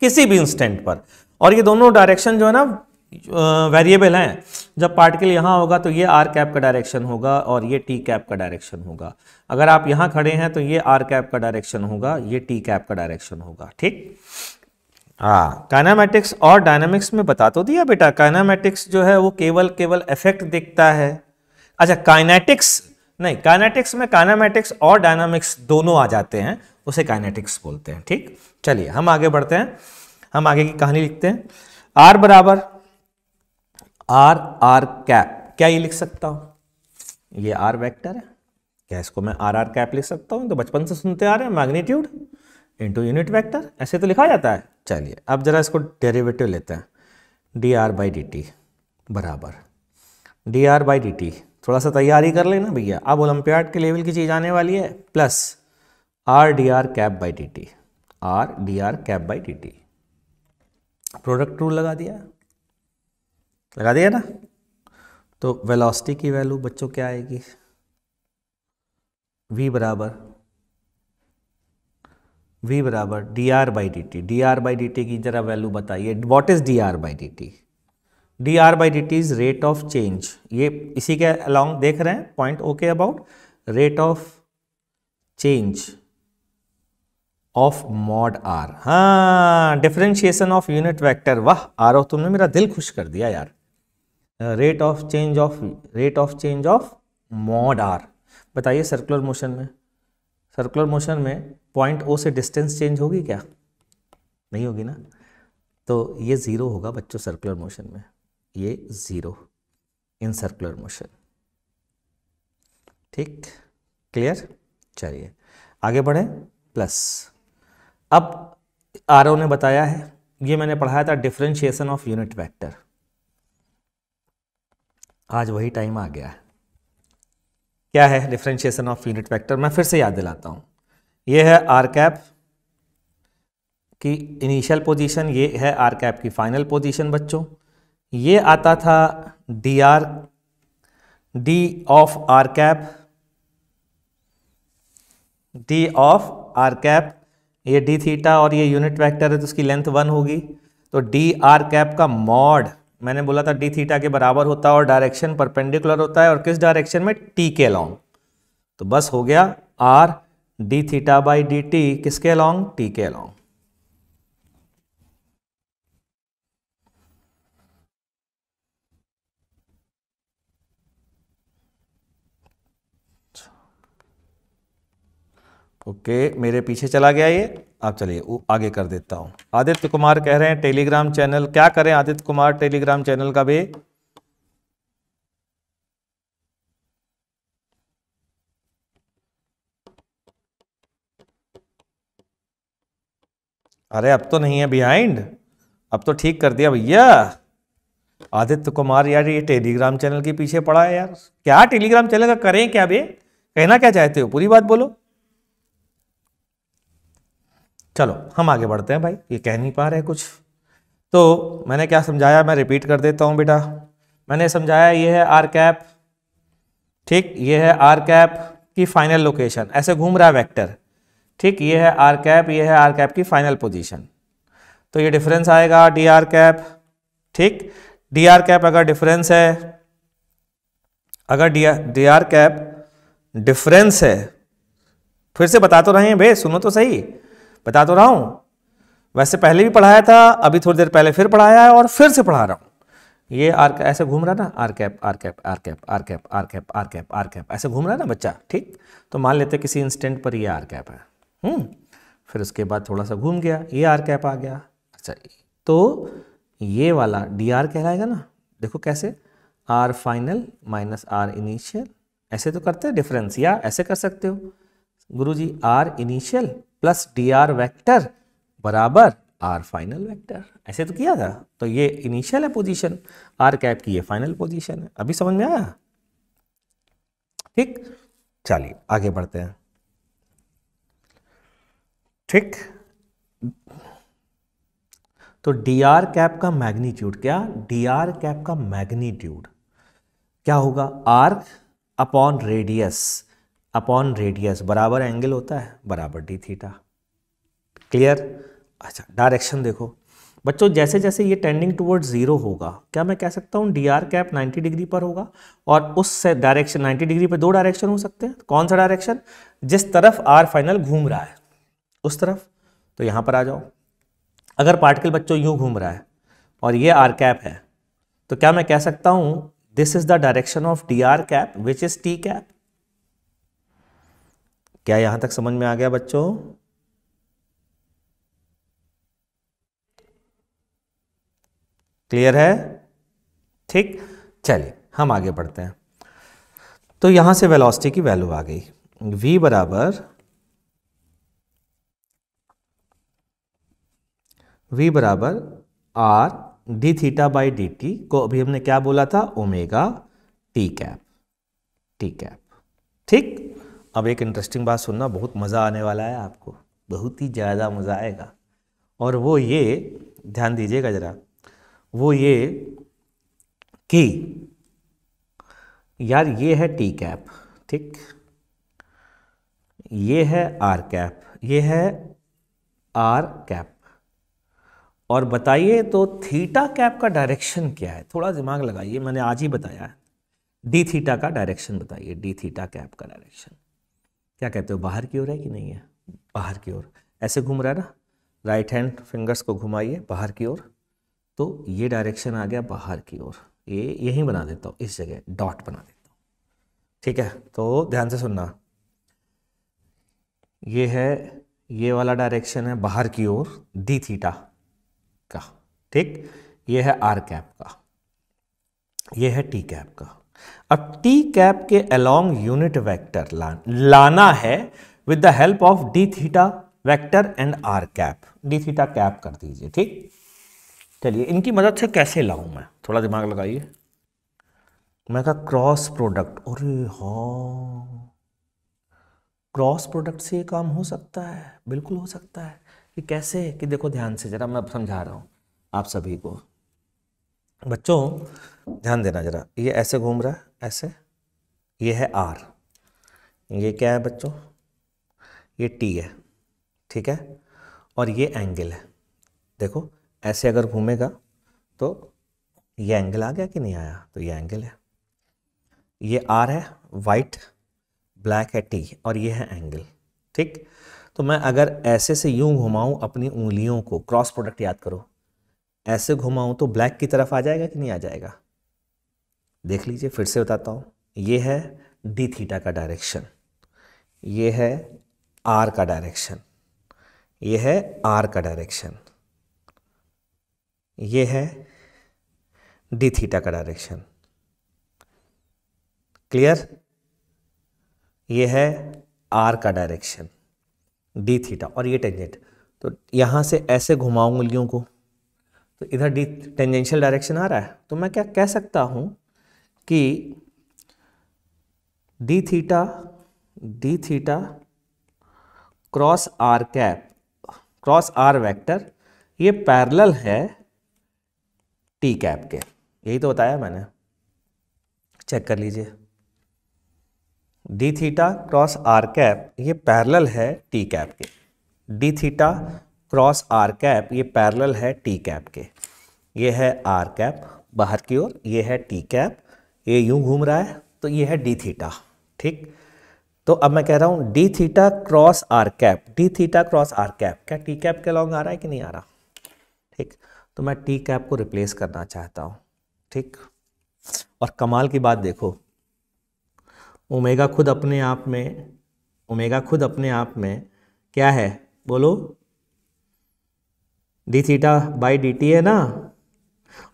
किसी भी इंस्टेंट पर। और ये दोनों डायरेक्शन जो है ना वेरिएबल हैं। जब पार्टिकल यहाँ होगा तो ये आर कैप का डायरेक्शन होगा और ये टी कैप का डायरेक्शन होगा। अगर आप यहाँ खड़े हैं तो ये आर कैप का डायरेक्शन होगा, ये टी कैप का डायरेक्शन होगा। ठीक। हाँ, काइनेमैटिक्स और डायनामिक्स में बता तो दिया बेटा। काइनेमैटिक्स जो है वो केवल इफेक्ट दिखता है। अच्छा, काइनेटिक्स नहीं, काइनेटिक्स में काइनेमैटिक्स और डायनामिक्स दोनों आ जाते हैं, उसे काइनेटिक्स बोलते हैं। ठीक, चलिए हम आगे बढ़ते हैं, हम आगे की कहानी लिखते हैं। आर बराबर आर आर कैप, क्या ये लिख सकता हूं? ये आर वेक्टर है, क्या इसको मैं आर आर कैप लिख सकता हूं? तो बचपन से सुनते आ रहे हैं, मैग्नीट्यूड इंटू यूनिट वेक्टर, ऐसे तो लिखा जाता है। चलिए अब जरा इसको डेरिवेटिव लेते हैं। D r by D T बराबर d r by D t, थोड़ा सा तैयारी कर लेना भैया, अब ओलंपियाड के लेवल की चीज़ आने वाली है। Plus r d are cap by D t, r d are cap by D t. Product rule लगा दिया ना, तो वेलोसिटी की वैल्यू बच्चों क्या आएगी? v बराबर d r by D t. D r by D T की जरा वैल्यू बताइए, what is d r by D t? D r by D t is rate of change, ये इसी के अलॉन्ग देख रहे हैं point okay about rate of change of mod r. हाँ, डिफरेंशिएशन ऑफ यूनिट वेक्टर। वाह आरव, तुमने मेरा दिल खुश कर दिया यार। Rate of change of mod r, बताइए सर्कुलर मोशन में पॉइंट ओ से डिस्टेंस चेंज होगी क्या? नहीं होगी ना, तो ये ज़ीरो होगा बच्चों। सर्कुलर मोशन में ये ज़ीरो इन सर्कुलर मोशन। ठीक, क्लियर। चलिए आगे बढ़े। प्लस अब आरओ ने बताया है, ये मैंने पढ़ाया था डिफरेंशिएशन ऑफ यूनिट वेक्टर, आज वही टाइम आ गया है। क्या है डिफरेंशिएशन ऑफ यूनिट वेक्टर? मैं फिर से याद दिलाता हूँ। ये है आर कैप की इनिशियल पोजीशन, ये है आर कैप की फाइनल पोजीशन बच्चों। ये आता था डी ऑफ आर कैप, ये डी थीटा और ये यूनिट वेक्टर है तो उसकी लेंथ 1 होगी। तो डी आर कैप का मॉड मैंने बोला था डी थीटा के बराबर होता है और डायरेक्शन परपेंडिकुलर होता है, और किस डायरेक्शन में? टी के अलॉन्ग। तो बस हो गया r D theta by D T, किसके अलॉन्ग? टी के अलॉन्ग। ओके, मेरे पीछे चला गया ये। आप चलिए आगे कर देता हूँ। आदित्य कुमार कह रहे हैं टेलीग्राम चैनल, क्या करें आदित्य कुमार, टेलीग्राम चैनल का भी अरे अब तो नहीं है बिहाइंड, अब तो ठीक कर दिया भैया। आदित्य कुमार यार, ये टेलीग्राम चैनल के पीछे पड़ा है यार। क्या टेलीग्राम चैनल का करें क्या भैया? कहना क्या चाहते हो, पूरी बात बोलो। चलो हम आगे बढ़ते हैं भाई, ये कह नहीं पा रहे कुछ। तो मैंने क्या समझाया, मैं रिपीट कर देता हूँ बेटा। मैंने समझाया ये है आर कैप, ठीक, ये है आर कैप की फाइनल लोकेशन, ऐसे घूम रहा है वेक्टर, ठीक, ये है आर कैप, ये है आर कैप की फाइनल पोजीशन। तो ये डिफरेंस आएगा डी आर कैप, ठीक। डी आर कैप अगर डिफरेंस है, अगर डी आर कैप डिफरेंस है, फिर से बता तो रहे हैं भाई, सुनो तो सही, बता तो रहा हूं। वैसे पहले भी पढ़ाया था, अभी थोड़ी देर पहले फिर पढ़ाया है और फिर से पढ़ा रहा हूं। ये आर ऐसे घूम रहा है ना, r cap r cap r cap r cap r cap r cap r cap, ऐसे घूम रहा है ना बच्चा, ठीक। तो मान लेते किसी इंस्टेंट पर ये आर कैप है, फिर उसके बाद थोड़ा सा घूम गया, ये आर कैप आ गया। अच्छा, तो ये वाला डी आर कहलाएगा ना। देखो कैसे, are final minus are initial, ऐसे तो करते हैं डिफरेंस, या ऐसे कर सकते हो गुरुजी, r initial plus D R vector बराबर आर फाइनल वैक्टर, ऐसे तो किया था। तो ये इनिशियल है पोजीशन, आर कैप की ये फाइनल पोजीशन है। अभी समझ में आया? ठीक, चलिए आगे बढ़ते हैं। ठीक, तो डी आर कैप का मैग्नीट्यूड, क्या डी आर कैप का मैग्नीट्यूड क्या होगा, arc upon radius, upon radius बराबर एंगल होता है, बराबर डी थीटा। क्लियर। अच्छा डायरेक्शन देखो बच्चों, जैसे जैसे ये टेंडिंग टुवर्ड्स जीरो होगा, क्या मैं कह सकता हूँ डी आर कैप 90 डिग्री पर होगा, और उससे डायरेक्शन 90 डिग्री पर दो डायरेक्शन हो सकते हैं। कौन सा डायरेक्शन, जिस तरफ आर फाइनल घूम रहा है उस तरफ। तो यहाँ पर आ जाओ, अगर पार्टिकल बच्चों यूँ घूम रहा है और ये आर कैप है, तो क्या मैं कह सकता हूँ this is the direction of D R cap which is T cap. क्या यहाँ तक समझ में आ गया बच्चों? क्लियर है? ठीक, चलिए हम आगे बढ़ते हैं। तो यहां से वेलोसिटी की वैल्यू आ गई, v बराबर r d theta by D T, को अभी हमने क्या बोला था, omega T cap, T cap. ठीक, अब एक इंटरेस्टिंग बात सुनना, बहुत मज़ा आने वाला है आपको, बहुत ही ज़्यादा मज़ा आएगा। और वो ये, ध्यान दीजिएगा जरा, वो ये कि यार ये है टी कैप, ठीक, ये है आर कैप, ये है आर कैप, और बताइए तो थीटा कैप का डायरेक्शन क्या है, थोड़ा दिमाग लगाइए, मैंने आज ही बताया है। डी थीटा का डायरेक्शन बताइए, डी थीटा कैप का डायरेक्शन क्या कहते हो, बाहर की ओर है कि नहीं है, बाहर की ओर ऐसे घूम रहा है ना, राइट हैंड फिंगर्स को घुमाइए बाहर की ओर, तो ये डायरेक्शन आ गया बाहर की ओर। ये यहीं बना देता हूँ, इस जगह डॉट बना देता हूँ, ठीक है? तो ध्यान से सुनना, ये है, ये वाला डायरेक्शन है बाहर की ओर डी थीटा का, ठीक, ये है आर कैप का, ये है टी कैप का। अब टी कैप के अलोंग यूनिट वेक्टर लाना है with the help of D theta vector and are cap, D theta cap कर दीजिए। ठीक, चलिए इनकी मदद से कैसे लाऊं मैं, थोड़ा दिमाग लगाइए। मैं कहा क्रॉस प्रोडक्ट, अरे हाँ क्रॉस प्रोडक्ट से ये काम हो सकता है, बिल्कुल हो सकता है। कि कैसे, कि देखो ध्यान से जरा, मैं समझा रहा हूँ आप सभी को बच्चों, ध्यान देना जरा। ये ऐसे घूम रहा है, ऐसे, ये है आर, ये क्या है बच्चों, ये टी है, ठीक है, और ये एंगल है। देखो ऐसे अगर घूमेगा तो ये एंगल आ गया कि नहीं आया, तो ये एंगल है, ये आर है, वाइट ब्लैक है टी, और ये है एंगल। ठीक, तो मैं अगर ऐसे से यूं घुमाऊं अपनी उंगलियों को, क्रॉस प्रोडक्ट याद करो, ऐसे घुमाऊं तो ब्लैक की तरफ आ जाएगा कि नहीं आ जाएगा, देख लीजिए, फिर से बताता हूँ। ये है डी थीटा का डायरेक्शन, ये है आर का डायरेक्शन, ये है आर का डायरेक्शन, ये है डी थीटा का डायरेक्शन। क्लियर, ये है आर का डायरेक्शन डी थीटा, और ये टेंजेंट। तो यहाँ से ऐसे घुमाऊं उंगलियों को तो इधर डी टेंजेंशियल डायरेक्शन आ रहा है, तो मैं क्या कह सकता हूँ कि D theta cross are cap, cross are vector, ये पैरेलल है टी कैप के, यही तो बताया मैंने, चेक कर लीजिए। D theta cross are cap ये पैरेलल है टी कैप के, D theta cross are cap ये पैरेलल है टी कैप के। ये है आर कैप बाहर की ओर, ये है टी कैप, ये यूं घूम रहा है, तो ये है डी थीटा। ठीक, तो अब मैं कह रहा हूँ D theta cross are cap, D theta cross are cap, क्या टी कैप के अलोंग आ रहा है कि नहीं आ रहा? ठीक, तो मैं टी कैप को रिप्लेस करना चाहता हूँ। ठीक, और कमाल की बात देखो, ओमेगा खुद अपने आप में, ओमेगा खुद अपने आप में क्या है, बोलो, D theta by D T है ना,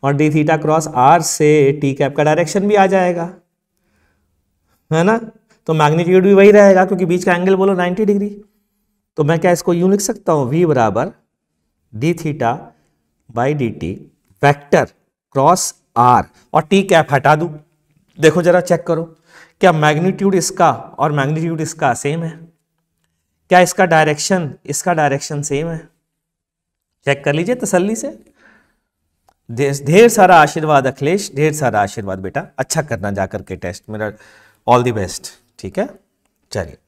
और डी थीटा क्रॉस आर से टी कैप का डायरेक्शन भी आ जाएगा, है ना, तो मैग्नीट्यूड भी वही रहेगा क्योंकि बीच का एंगल बोलो 90 डिग्री। तो मैं क्या इसको यूं लिख सकता हूँ, v बराबर D theta by D T vector cross are, और टी कैप हटा दूं। देखो जरा, चेक करो, क्या मैग्नीट्यूड इसका और मैग्नीट्यूड इसका सेम है, क्या इसका डायरेक्शन सेम है, चेक कर लीजिए तसल्ली से। ढेर सारा आशीर्वाद अखिलेश, ढेर सारा आशीर्वाद बेटा, अच्छा करना जाकर के टेस्ट मेरा, ऑल द बेस्ट। ठीक है चलिए,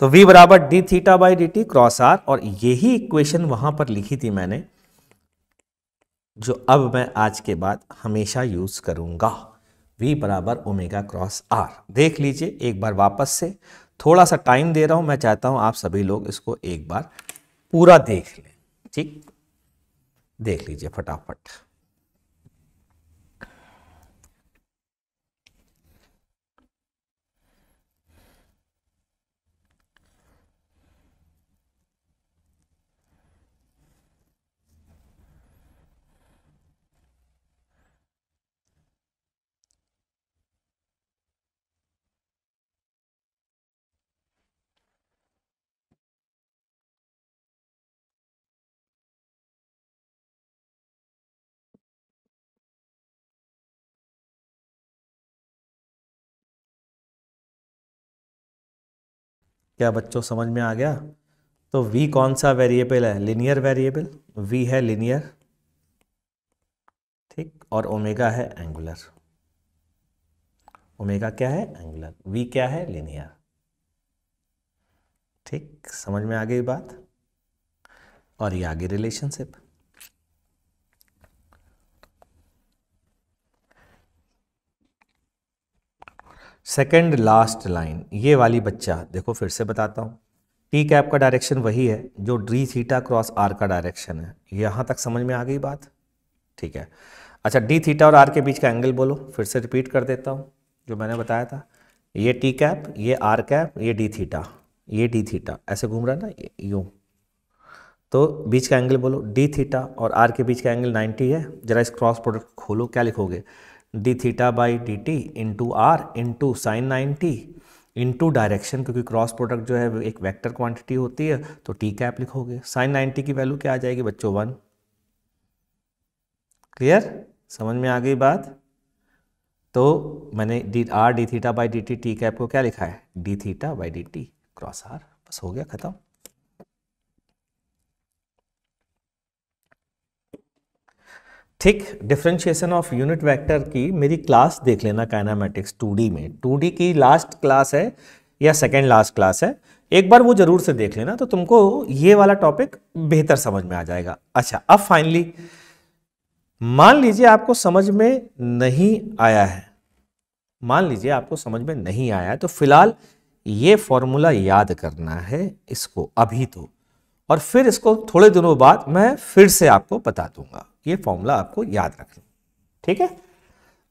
तो v बराबर D theta by D T cross are, और यही इक्वेशन वहां पर लिखी थी मैंने, जो अब मैं आज के बाद हमेशा यूज करूंगा, v बराबर ओमेगा क्रॉस आर। देख लीजिए एक बार वापस से, थोड़ा सा टाइम दे रहा हूं, मैं चाहता हूं आप सभी लोग इसको एक बार पूरा देख लें। ठीक, देख लीजिए फटाफट। क्या बच्चों समझ में आ गया? तो v कौन सा वेरिएबल है? लिनियर वेरिएबल, v है लिनियर, ठीक, और ओमेगा है एंगुलर। ओमेगा क्या है? एंगुलर। v क्या है? लिनियर। ठीक, समझ में आ गई बात। और ये आगे रिलेशनशिप, सेकेंड लास्ट लाइन ये वाली बच्चा देखो, फिर से बताता हूँ, टी कैप का डायरेक्शन वही है जो डी थीटा क्रॉस आर का डायरेक्शन है। यहाँ तक समझ में आ गई बात? ठीक है। अच्छा, डी थीटा और आर के बीच का एंगल बोलो, फिर से रिपीट कर देता हूँ जो मैंने बताया था। ये टी कैप, ये आर कैप, ये डी थीटा, ये डी थीटा, ऐसे घूम रहा है ना यूँ, तो बीच का एंगल बोलो। डी थीटा और आर के बीच का एंगल 90 है। जरा इस क्रॉस प्रोडक्ट खोलो, क्या लिखोगे? D theta by D T into are into sine 90 into direction, क्योंकि क्रॉस प्रोडक्ट जो है एक वेक्टर क्वांटिटी होती है, तो टी कैप लिखोगे। साइन 90 की वैल्यू क्या आ जाएगी बच्चों? 1। क्लियर, समझ में आ गई बात? तो मैंने D R D theta by D T, T cap को क्या लिखा है? D theta by D T cross are. बस हो गया, खत्म। ठीक, डिफ्रेंशिएशन ऑफ यूनिट वेक्टर की मेरी क्लास देख लेना, काइनेमैटिक्स 2D में, 2D की लास्ट क्लास है या सेकेंड लास्ट क्लास है, एक बार वो जरूर से देख लेना, तो तुमको ये वाला टॉपिक बेहतर समझ में आ जाएगा। अच्छा, अब फाइनली मान लीजिए आपको समझ में नहीं आया है, मान लीजिए आपको समझ में नहीं आया है, तो फिलहाल ये फॉर्मूला याद करना है इसको अभी तो, और फिर इसको थोड़े दिनों बाद मैं फिर से आपको बता दूंगा। ये फॉर्मूला आपको याद रखना, ठीक है?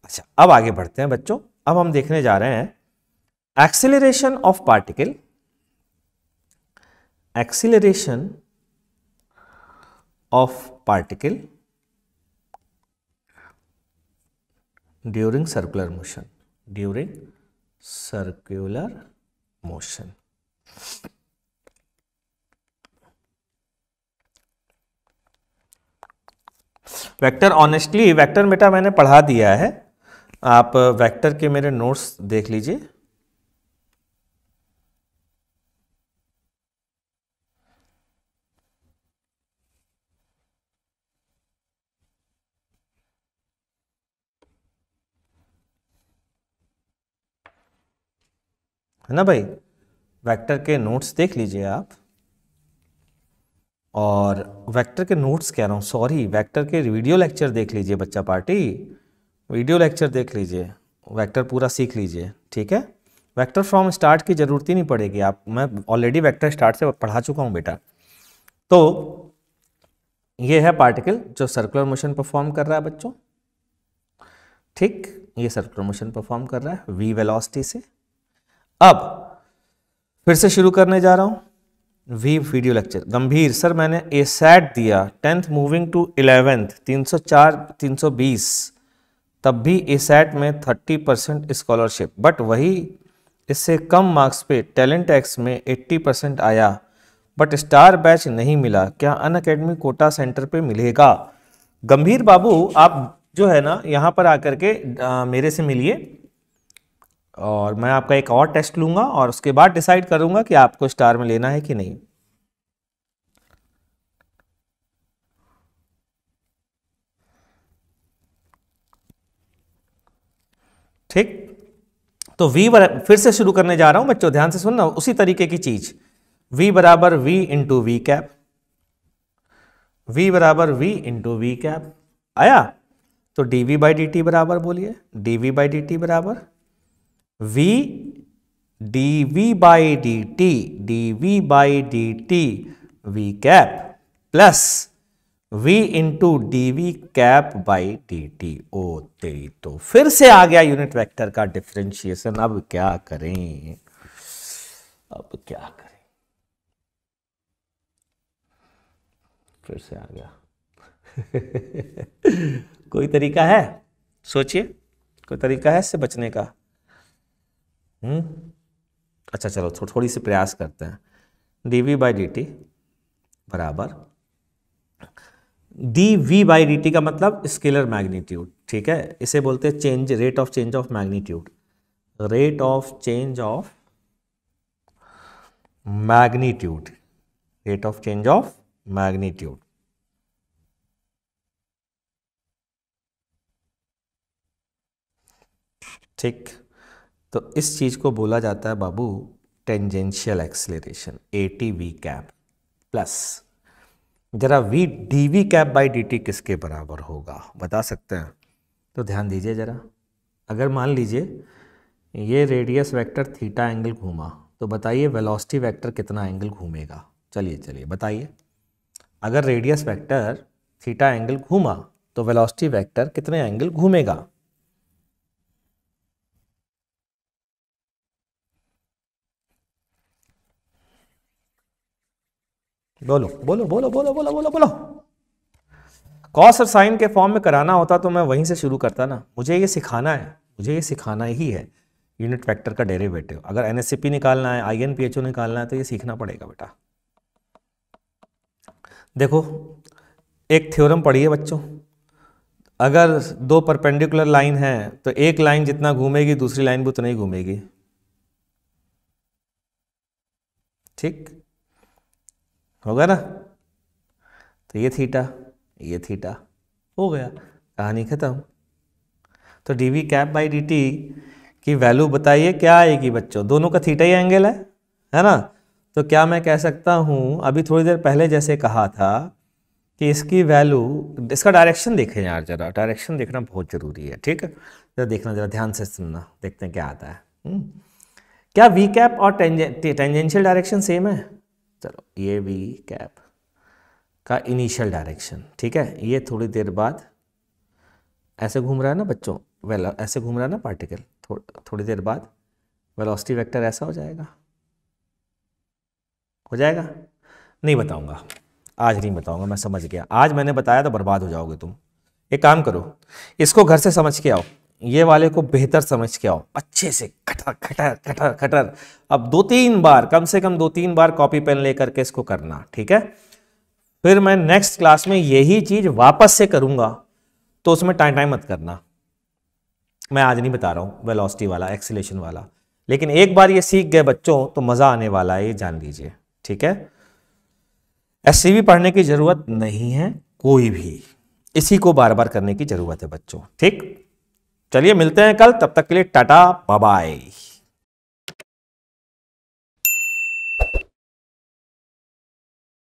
अच्छा, अब आगे बढ़ते हैं बच्चों। अब हम देखने जा रहे हैं acceleration of particle, acceleration of particle during circular motion, during circular motion. Vector, honestly vector बेटा मैंने पढ़ा दिया है, आप वेक्टर के मेरे नोट्स देख लीजिए। है ना भाई, वेक्टर के नोट्स देख लीजिए आप, और वेक्टर के नोट्स कह रहा हूँ, सॉरी, वेक्टर के वीडियो लेक्चर देख लीजिए बच्चा पार्टी, वीडियो लेक्चर देख लीजिए, वेक्टर पूरा सीख लीजिए। ठीक है, वेक्टर फ्रॉम स्टार्ट की ज़रूरत ही नहीं पड़ेगी आप, मैं ऑलरेडी वेक्टर स्टार्ट से पढ़ा चुका हूँ बेटा। तो ये है पार्टिकल जो सर्कुलर मोशन परफॉर्म कर रहा है बच्चों, ठीक, ये सर्कुलर मोशन परफॉर्म कर रहा है वी वेलोसिटी से। अब फिर से शुरू करने जा रहा हूँ वी वीडियो लेक्चर। गंभीर सर मैंने ए सेट दिया 10th मूविंग टू 11th 304 320, तब भी ए सेट में 30% स्कॉलरशिप, बट वही इससे कम मार्क्स पे टैलेंट एक्स में 80% आया, बट स्टार बैच नहीं मिला, क्या अनअकैडमी कोटा सेंटर पे मिलेगा? गंभीर बाबू आप जो है ना यहाँ पर आकर के मेरे से मिलिए, और मैं आपका एक और टेस्ट लूंगा और उसके बाद डिसाइड करूंगा कि आपको स्टार में लेना है कि नहीं। ठीक। तो v बराबर, फिर से शुरू करने जा रहा हूं बच्चों, ध्यान से सुनना, उसी तरीके की चीज, v बराबर v into we cap, v बराबर v इंटू वी कैप आया। तो dv बाई डी टी बराबर, बोलिए dv बाई डी टी बराबर v dv by D T, dv by D T V cap plus v into dv cap by D T. ओ तेरी तो फिर से आ गया यूनिट वेक्टर का डिफरेंशिएशन। अब क्या करें, अब क्या करें, फिर से आ गया। कोई तरीका है, सोचिए कोई तरीका है इससे बचने का? अच्छा चलो थोड़ी सी प्रयास करते हैं। dv बाई डी टी बराबर D we by D T का मतलब स्केलर मैग्नीट्यूड, ठीक है, इसे बोलते हैं change, rate of change of magnitude, rate of change of magnitude, rate of change of magnitude. ठीक, तो इस चीज को बोला जाता है बाबू tangential acceleration, a t v cap plus जरा v dv cap by dt किसके बराबर होगा बता सकते हैं? तो ध्यान दीजिए जरा, अगर मान लीजिए ये रेडियस वेक्टर थीटा एंगल घूमा तो बताइए वेलोसिटी वेक्टर कितना एंगल घूमेगा? चलिए चलिए बताइए, अगर रेडियस वेक्टर थीटा एंगल घूमा तो वेलोसिटी वेक्टर कितने एंगल घूमेगा? बोलो बोलो बोलो बोलो बोलो बोलो बोलो। कॉस और साइन के फॉर्म में कराना होता तो मैं वहीं से शुरू करता ना, मुझे ये सिखाना है, मुझे ये सिखाना ही है यूनिट वेक्टर का डेरिवेटिव। अगर एनएसईपी निकालना है, आईएनपीएचओ निकालना है तो ये सीखना पड़ेगा बेटा। देखो एक थ्योरम पढ़िए बच्चों, अगर दो परपेंडिकुलर लाइन है तो एक लाइन जितना घूमेगी दूसरी लाइन भी उतना ही घूमेगी, ठीक होगा ना? तो ये थीटा हो गया, कहानी खत्म। तो dv कैप बाई dt की वैल्यू बताइए क्या आएगी बच्चों? दोनों का थीटा ही एंगल है ना? तो क्या मैं कह सकता हूँ, अभी थोड़ी देर पहले जैसे कहा था कि इसकी वैल्यू, इसका डायरेक्शन देखें यार जरा, डायरेक्शन देखना बहुत ज़रूरी है, ठीक है? जरा देखना, जरा ध्यान से सुनना, देखते हैं क्या आता है। क्या वी कैप और टेंजेंशियल डायरेक्शन सेम है? चलो ये वी कैप का इनिशियल डायरेक्शन, ठीक है, ये थोड़ी देर बाद ऐसे घूम रहा है ना बच्चों, वेल ऐसे घूम रहा है ना पार्टिकल, थोड़ी देर बाद वेलोसिटी वेक्टर ऐसा हो जाएगा, हो जाएगा? नहीं बताऊंगा आज, नहीं बताऊंगा, मैं समझ गया। आज मैंने बताया तो बर्बाद हो जाओगे तुम। एक काम करो, इसको घर से समझ के आओ, ये वाले को बेहतर समझ के आओ, अच्छे से खटर खटर खटर खटर। अब दो तीन बार, कम से कम दो तीन बार कॉपी पेन लेकर के इसको करना, ठीक है? फिर मैं नेक्स्ट क्लास में यही चीज वापस से करूंगा, तो उसमें टाइम टाइम मत करना। मैं आज नहीं बता रहा हूं वेलोसिटी वाला, एक्सेलेरेशन वाला, लेकिन एक बार ये सीख गए बच्चों तो मजा आने वाला है, ये जान लीजिए, ठीक है? एससीवी पढ़ने की जरूरत नहीं है कोई भी, इसी को बार बार करने की जरूरत है बच्चों, ठीक? चलिए मिलते हैं कल, तब तक के लिए टाटा बाय बाय।